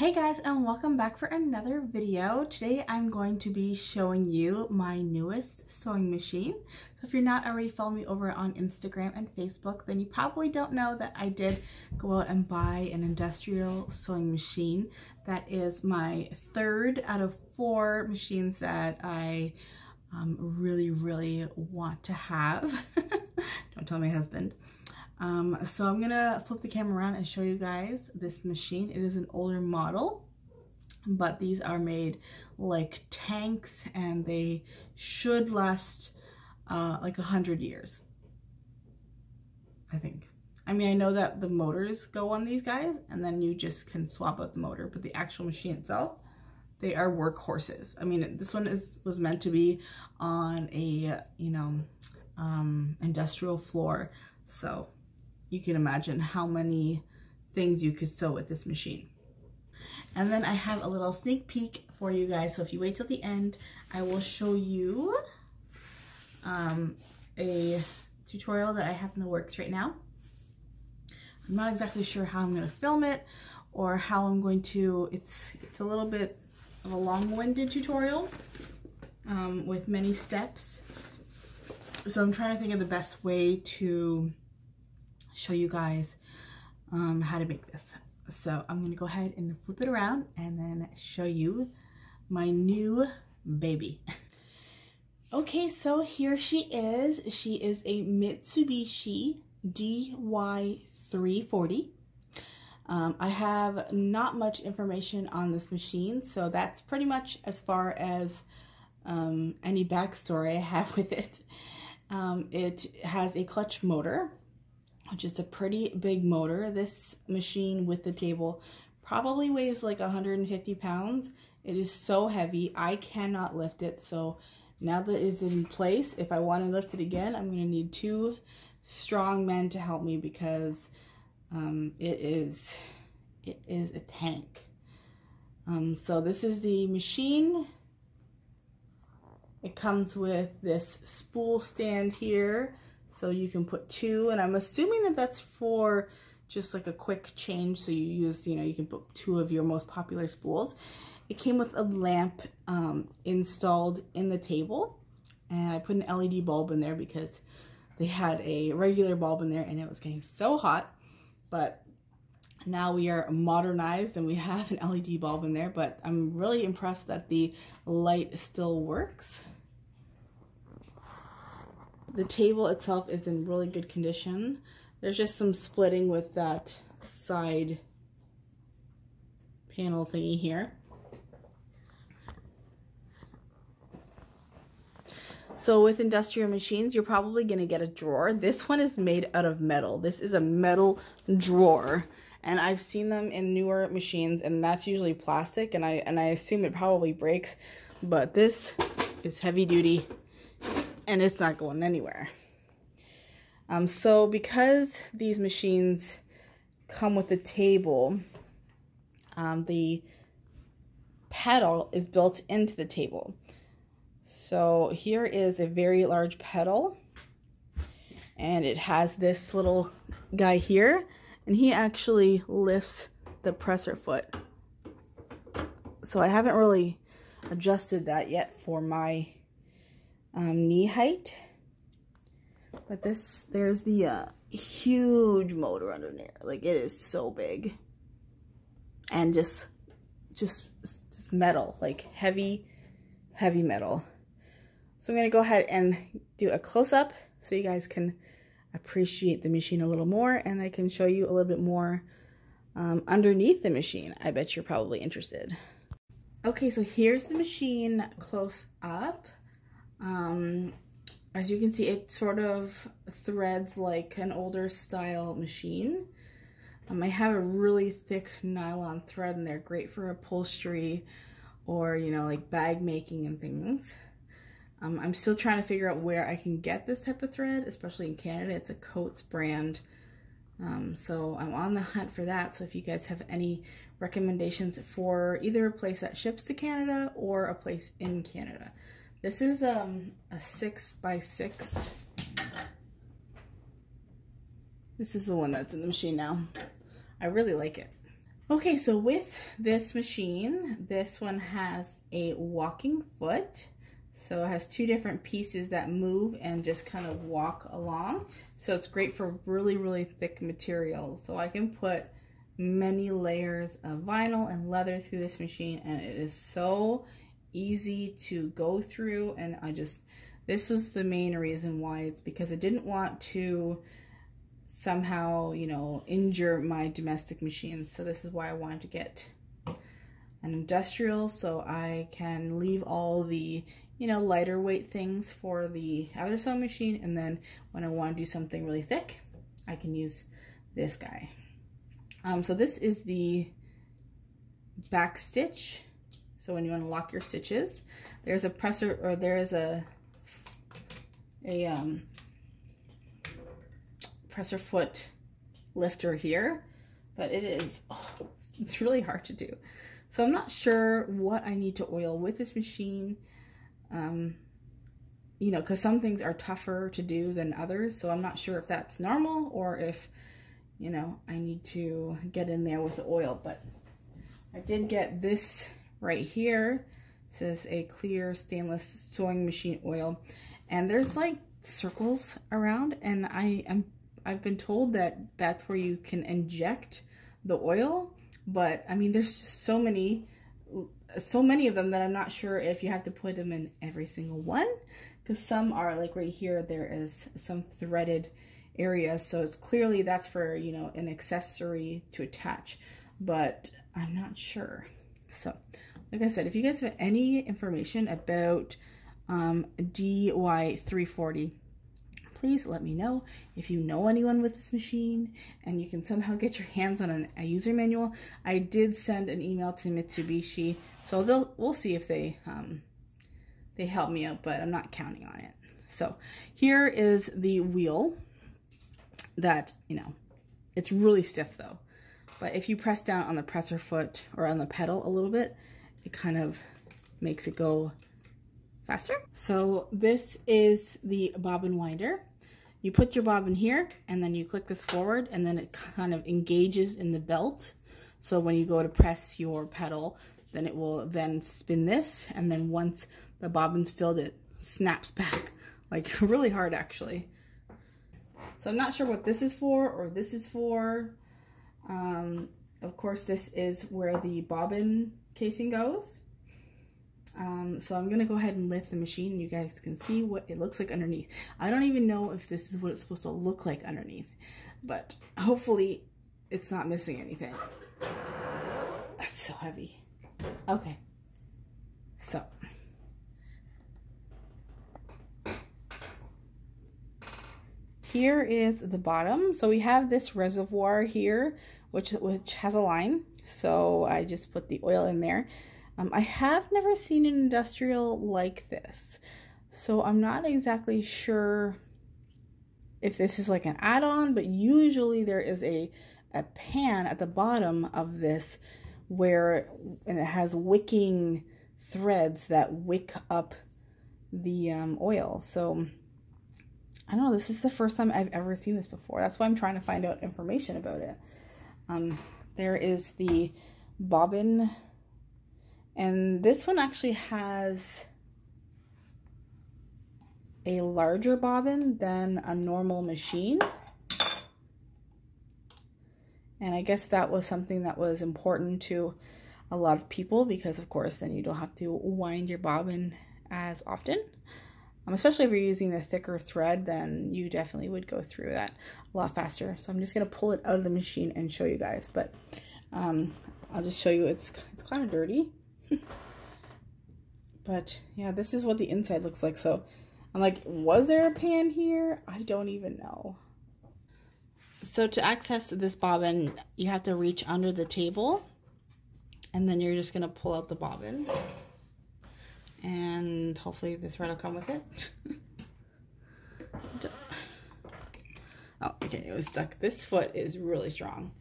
Hey guys, and welcome back for another video. Today I'm going to be showing you my newest sewing machine. So if you're not already following me over on Instagram and Facebook, then you probably don't know that I did go out and buy an industrial sewing machine. That is my third out of four machines that I really want to have. Don't tell my husband. So I'm gonna flip the camera around and show you guys this machine. It is an older model, but these are made like tanks and they should last like 100 years, I think. I mean, I know that the motors go on these guys and then you just can swap out the motor, but the actual machine itself, they are workhorses. I mean, this one was meant to be on a, you know, industrial floor, so you can imagine how many things you could sew with this machine. And then I have a little sneak peek for you guys. So if you wait till the end, I will show you a tutorial that I have in the works right now. I'm not exactly sure how I'm going to film it or how I'm going to, it's a little bit of a long-winded tutorial with many steps. So I'm trying to think of the best way to show you guys how to make this. So I'm gonna go ahead and flip it around and then show you my new baby. Okay, so here she is. She is a Mitsubishi DY340. I have not much information on this machine, so that's pretty much as far as any backstory I have with it. It has a clutch motor, which is a pretty big motor. This machine with the table probably weighs like 150 pounds. It is so heavy, I cannot lift it. So now that it is in place, if I want to lift it again, I'm going to need two strong men to help me because it is a tank. So this is the machine. It comes with this spool stand here, so you can put two, and I'm assuming that that's for just like a quick change, so you use, you know, you can put two of your most popular spools. It came with a lamp installed in the table, and I put an LED bulb in there because they had a regular bulb in there and it was getting so hot, but now we are modernized and we have an LED bulb in there. But I'm really impressed that the light still works. The table itself is in really good condition. There's just some splitting with that side panel thingy here. So with industrial machines, you're probably going to get a drawer. This one is made out of metal. This is a metal drawer. And I've seen them in newer machines, and that's usually plastic, and I assume it probably breaks, but this is heavy duty and it's not going anywhere. So because these machines come with a table, the pedal is built into the table. So here is a very large pedal, and it has this little guy here. And he actually lifts the presser foot. So I haven't really adjusted that yet for my knee height. But this, there's the huge motor under there. Like, it is so big. And just metal. Like, heavy, heavy metal. So I'm going to go ahead and do a close-up so you guys can appreciate the machine a little more, and I can show you a little bit more underneath the machine. I bet you're probably interested. Okay, so here's the machine close up. As you can see, it sort of threads like an older style machine. I have a really thick nylon thread, and they're great for upholstery or, you know, like bag making and things. I'm still trying to figure out where I can get this type of thread, especially in Canada. It's a Coats brand. So I'm on the hunt for that. So if you guys have any recommendations for either a place that ships to Canada or a place in Canada. This is a 6x6. This is the one that's in the machine now. I really like it. Okay, so with this machine, this one has a walking foot. So it has two different pieces that move and just kind of walk along. So it's great for really, really thick material. So I can put many layers of vinyl and leather through this machine, and it is so easy to go through. And I just, this was the main reason why, it's because I didn't want to somehow, you know, injure my domestic machines. So this is why I wanted to get an industrial, so I can leave all the, you know, lighter weight things for the other sewing machine, and then when I want to do something really thick, I can use this guy. So this is the back stitch. So when you want to lock your stitches, there's a presser, or there is a presser foot lifter here, but it is, it's really hard to do. So I'm not sure what I need to oil with this machine, you know, because some things are tougher to do than others. So I'm not sure if that's normal or if, you know, I need to get in there with the oil. But I did get this right here. It says a clear stainless sewing machine oil, and there's like circles around, and I've been told that that's where you can inject the oil, but I mean, there's just so many of them that I'm not sure if you have to put them in every single one, because some are like right here, there is some threaded areas, so it's clearly that's for, you know, an accessory to attach, but I'm not sure. So like I said, if you guys have any information about DY340, please let me know. If you know anyone with this machine and you can somehow get your hands on a user manual, I did send an email to Mitsubishi, so we'll see if they help me out, but I'm not counting on it. So here is the wheel that, you know, it's really stiff though, but if you press down on the presser foot or on the pedal a little bit, it kind of makes it go faster. So this is the bobbin winder. You put your bobbin here and then you click this forward, and then it kind of engages in the belt. So when you go to press your pedal, then it will then spin this, and then once the bobbin's filled, it snaps back, like really hard actually. So I'm not sure what this is for, or this is for. Of course, this is where the bobbin casing goes. So I'm gonna go ahead and lift the machine. You guys can see what it looks like underneath. I don't even know if this is what it's supposed to look like underneath, but hopefully it's not missing anything. That's so heavy. Okay, so here is the bottom. So we have this reservoir here, which has a line, so I just put the oil in there. I have never seen an industrial like this, so I'm not exactly sure if this is like an add-on, but usually there is a pan at the bottom of this where, and it has wicking threads that wick up the oil. So I don't know, this is the first time I've ever seen this before. That's why I'm trying to find out information about it. There is the bobbin. And this one actually has a larger bobbin than a normal machine. And I guess that was something that was important to a lot of people, because of course then you don't have to wind your bobbin as often. Especially if you're using the thicker thread, then you definitely would go through that a lot faster. So I'm just going to pull it out of the machine and show you guys. But I'll just show you, it's kind of dirty. But yeah, this is what the inside looks like. So I'm like, was there a pan here? I don't even know. So to access this bobbin, you have to reach under the table, and then you're just going to pull out the bobbin, and hopefully the thread will come with it. Oh, okay, it was stuck. This foot is really strong.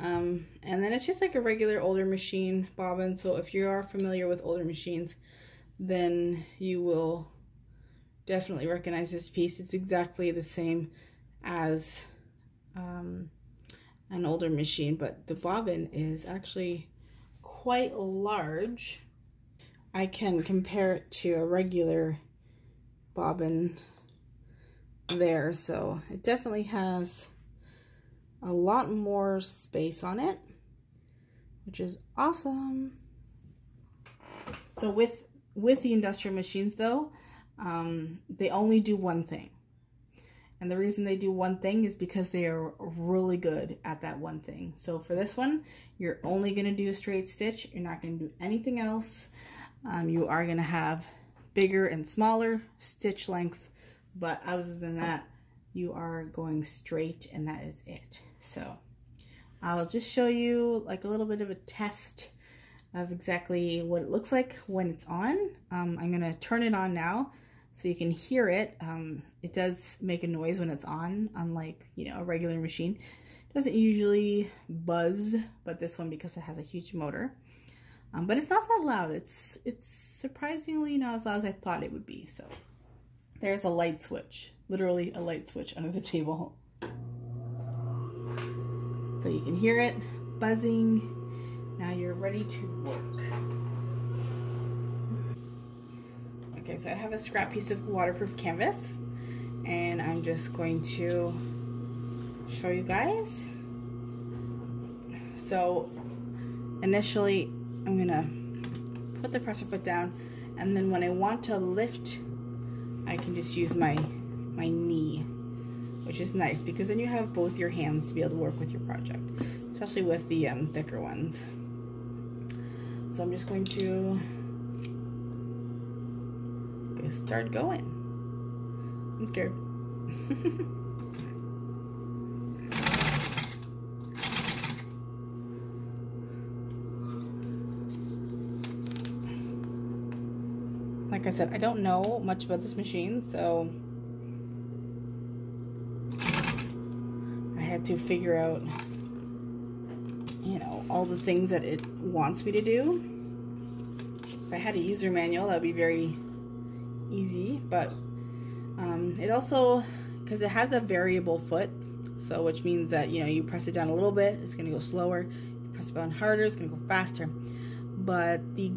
And then it's just like a regular older machine bobbin, so if you are familiar with older machines, then you will definitely recognize this piece. It's exactly the same as an older machine, but the bobbin is actually quite large. I can compare it to a regular bobbin there, so it definitely has a lot more space on it, which is awesome. So with the industrial machines though, they only do one thing. And the reason they do one thing is because they are really good at that one thing. So for this one, you're only going to do a straight stitch. You're not going to do anything else. You are going to have bigger and smaller stitch lengths, but other than that, you are going straight and that is it. So I'll just show you like a little bit of a test of exactly what it looks like when it's on. I'm going to turn it on now so you can hear it. It does make a noise when it's on, unlike, you know, a regular machine. It doesn't usually buzz, but this one, because it has a huge motor. But it's not that loud. It's surprisingly not as loud as I thought it would be. So there's a light switch, literally a light switch under the table. So you can hear it buzzing. Now you're ready to work. Okay, so I have a scrap piece of waterproof canvas and I'm just going to show you guys. So initially, I'm gonna put the presser foot down, and then when I want to lift, I can just use my knee, which is nice because then you have both your hands to be able to work with your project, especially with the thicker ones. So I'm just going to start going. I'm scared. Like I said, I don't know much about this machine, so I had to figure out, you know, all the things that it wants me to do. If I had a user manual, that would be very easy, but it also, because it has a variable foot, so which means that, you know, you press it down a little bit, it's going to go slower. You press it down harder, it's going to go faster. But the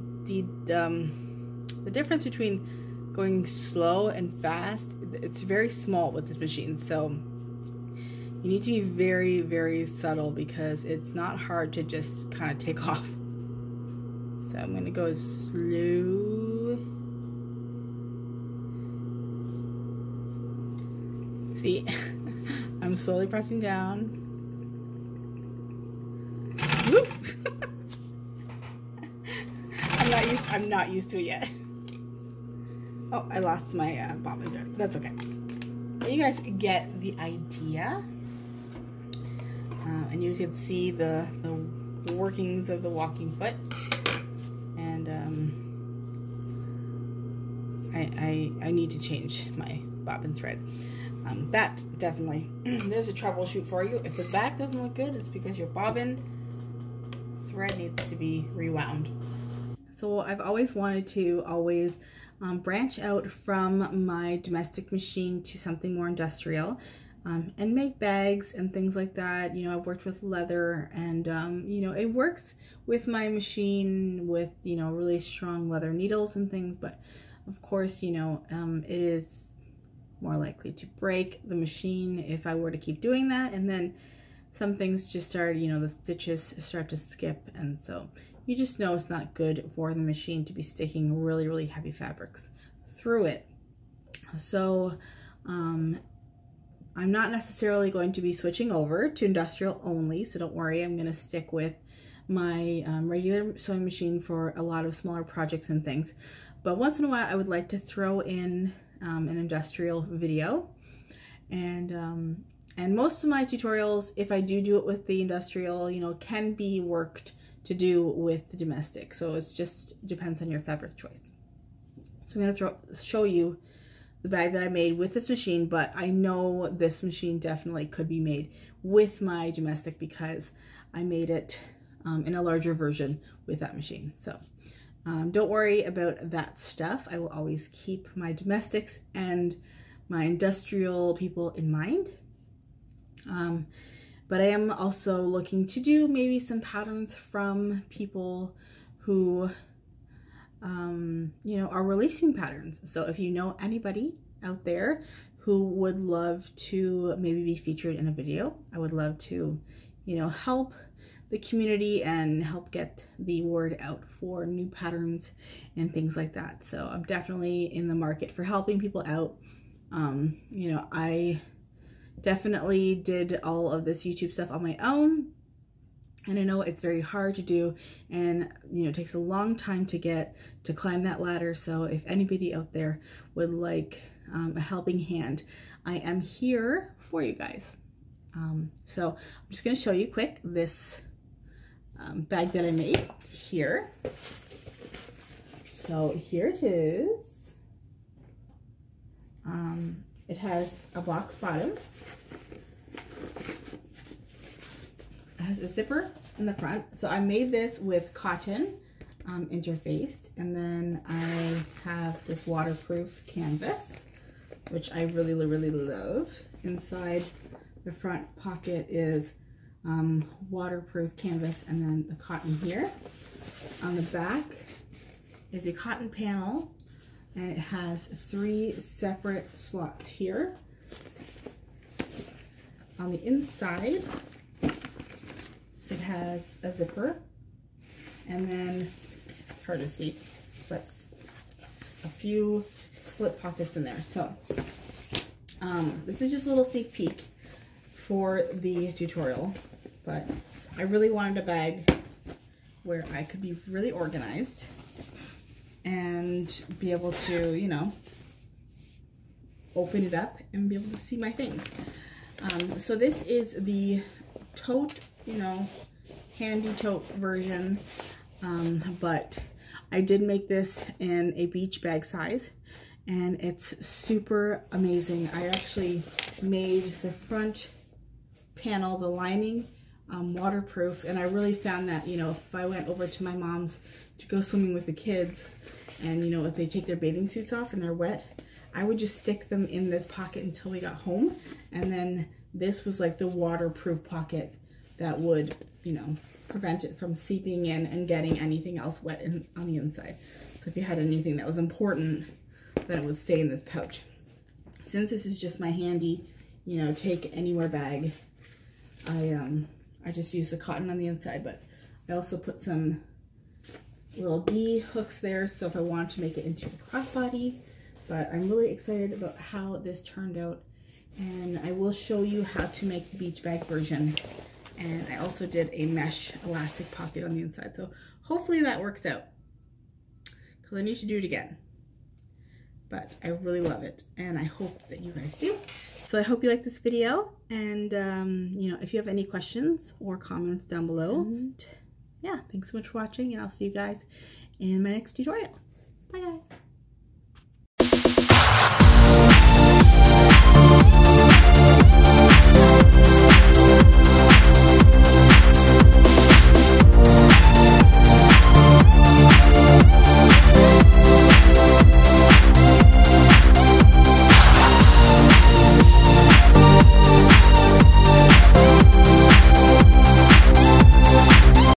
difference between going slow and fast, it's very small with this machine, so you need to be very, very subtle because it's not hard to just kind of take off. So I'm going to go slow. See, I'm slowly pressing down. Whoop. I'm not used to it yet. Oh, I lost my bobbin there. That's okay. But you guys get the idea. And you can see the workings of the walking foot. And I need to change my bobbin thread. That definitely, there's a troubleshoot for you. If the back doesn't look good, it's because your bobbin thread needs to be rewound. So I've always wanted to branch out from my domestic machine to something more industrial, and make bags and things like that. You know, I've worked with leather and, you know, it works with my machine with, you know, really strong leather needles and things. But of course, you know, it is more likely to break the machine if I were to keep doing that. And then some things just start, you know, the stitches start to skip. And so you just know it's not good for the machine to be sticking really, really heavy fabrics through it. So I'm not necessarily going to be switching over to industrial only, so don't worry, I'm going to stick with my regular sewing machine for a lot of smaller projects and things. But once in a while I would like to throw in an industrial video, and most of my tutorials, if I do it with the industrial, you know, can be worked to do with the domestic. So it's just depends on your fabric choice. So I'm gonna show you the bag that I made with this machine, but I know this machine definitely could be made with my domestic because I made it in a larger version with that machine. So don't worry about that stuff. I will always keep my domestics and my industrial people in mind. But I am also looking to do maybe some patterns from people who, you know, are releasing patterns. So if you know anybody out there who would love to maybe be featured in a video, I would love to, you know, help the community and help get the word out for new patterns and things like that. So I'm definitely in the market for helping people out. You know, I definitely did all of this YouTube stuff on my own, and I know it's very hard to do, and you know, it takes a long time to get to climb that ladder. So if anybody out there would like a helping hand, I am here for you guys. So I'm just going to show you quick this bag that I made here. So here it is. It has a box bottom. It has a zipper in the front. So I made this with cotton interfaced, and then I have this waterproof canvas, which I really, really love. Inside the front pocket is waterproof canvas, and then the cotton here. On the back is a cotton panel, and it has three separate slots here. On the inside, it has a zipper, and then, it's hard to see, but a few slip pockets in there. So this is just a little sneak peek for the tutorial, but I really wanted a bag where I could be really organized and be able to, you know, open it up and be able to see my things. So this is the tote, you know, handy tote version, but I did make this in a beach bag size, and it's super amazing. I actually made the front panel, the lining, waterproof, and I really found that, you know, if I went over to my mom's to go swimming with the kids, and you know, if they take their bathing suits off and they're wet, I would just stick them in this pocket until we got home, and then this was like the waterproof pocket that would, you know, prevent it from seeping in and getting anything else wet on the inside. So if you had anything that was important, then it would stay in this pouch. Since this is just my handy, you know, take anywhere bag, I just used the cotton on the inside, but I also put some little D hooks there, so if I want to make it into a crossbody. But I'm really excited about how this turned out, and I will show you how to make the beach bag version. And I also did a mesh elastic pocket on the inside, so hopefully that works out, because I need to do it again. But I really love it, and I hope that you guys do. So I hope you like this video, and you know, if you have any questions or comments down below, yeah, thanks so much for watching, and I'll see you guys in my next tutorial. Bye guys.